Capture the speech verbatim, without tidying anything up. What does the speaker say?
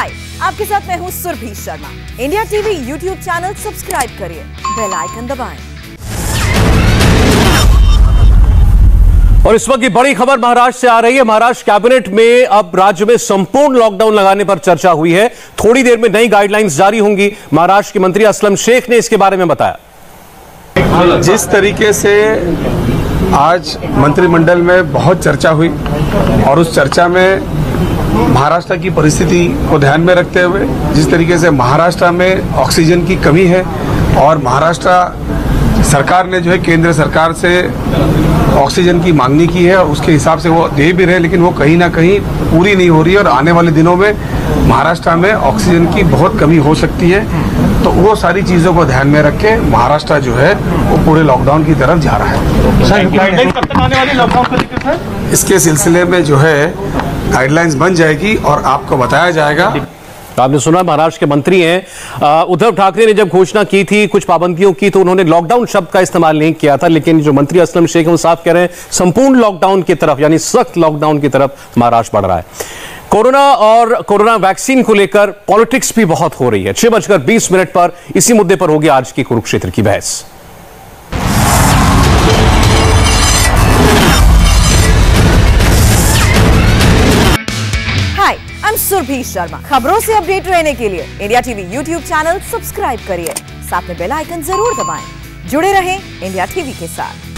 हाय, आपके साथ मैं हूँ Surabhi Sharma. India TV YouTube channel subscribe करिए, बेल आइकन दबाएं। और इस वक्त की बड़ी खबर महाराष्ट्र से आ रही है। महाराष्ट्र कैबिनेट में अब राज्य में संपूर्ण लॉकडाउन लगाने पर चर्चा हुई है। थोड़ी देर में नई गाइडलाइंस जारी होंगी। महाराष्ट्र के मंत्री असलम शेख ने इसके बारे में बताया। जिस तरीके से आज मंत्रिमंडल में बहुत चर्चा हुई और उस चर्चा में महाराष्ट्र की परिस्थिति को ध्यान में रखते हुए जिस तरीके से महाराष्ट्र में ऑक्सीजन की कमी है और महाराष्ट्र सरकार ने जो है केंद्र सरकार से ऑक्सीजन की मांगनी की है और उसके हिसाब से वो दे भी रहे, लेकिन वो कहीं ना कहीं पूरी नहीं हो रही है और आने वाले दिनों में महाराष्ट्र में ऑक्सीजन की बहुत कमी हो सकती है। तो वो सारी चीज़ों को ध्यान में रख के महाराष्ट्र जो है वो पूरे लॉकडाउन की तरफ जा रहा है। इसके सिलसिले में जो है गाइडलाइंस बन जाएगी और आपको बताया जाएगा। आपने सुना, महाराष्ट्र के मंत्री हैं। उद्धव ठाकरे ने जब घोषणा की थी कुछ पाबंदियों की तो उन्होंने लॉकडाउन शब्द का इस्तेमाल नहीं किया था, लेकिन जो मंत्री असलम शेख वो साफ कह रहे हैं संपूर्ण लॉकडाउन की तरफ, यानी सख्त लॉकडाउन की तरफ महाराष्ट्र बढ़ रहा है। कोरोना और कोरोना वैक्सीन को लेकर पॉलिटिक्स भी बहुत हो रही है। छह बजकर बीस मिनट पर इसी मुद्दे पर होगी आज की कुरुक्षेत्र की बहस। सुरभि शर्मा, खबरों से अपडेट रहने के लिए India TV YouTube channel subscribe करिए, साथ में बेल आइकन जरूर दबाएं। जुड़े रहें इंडिया टीवी के साथ।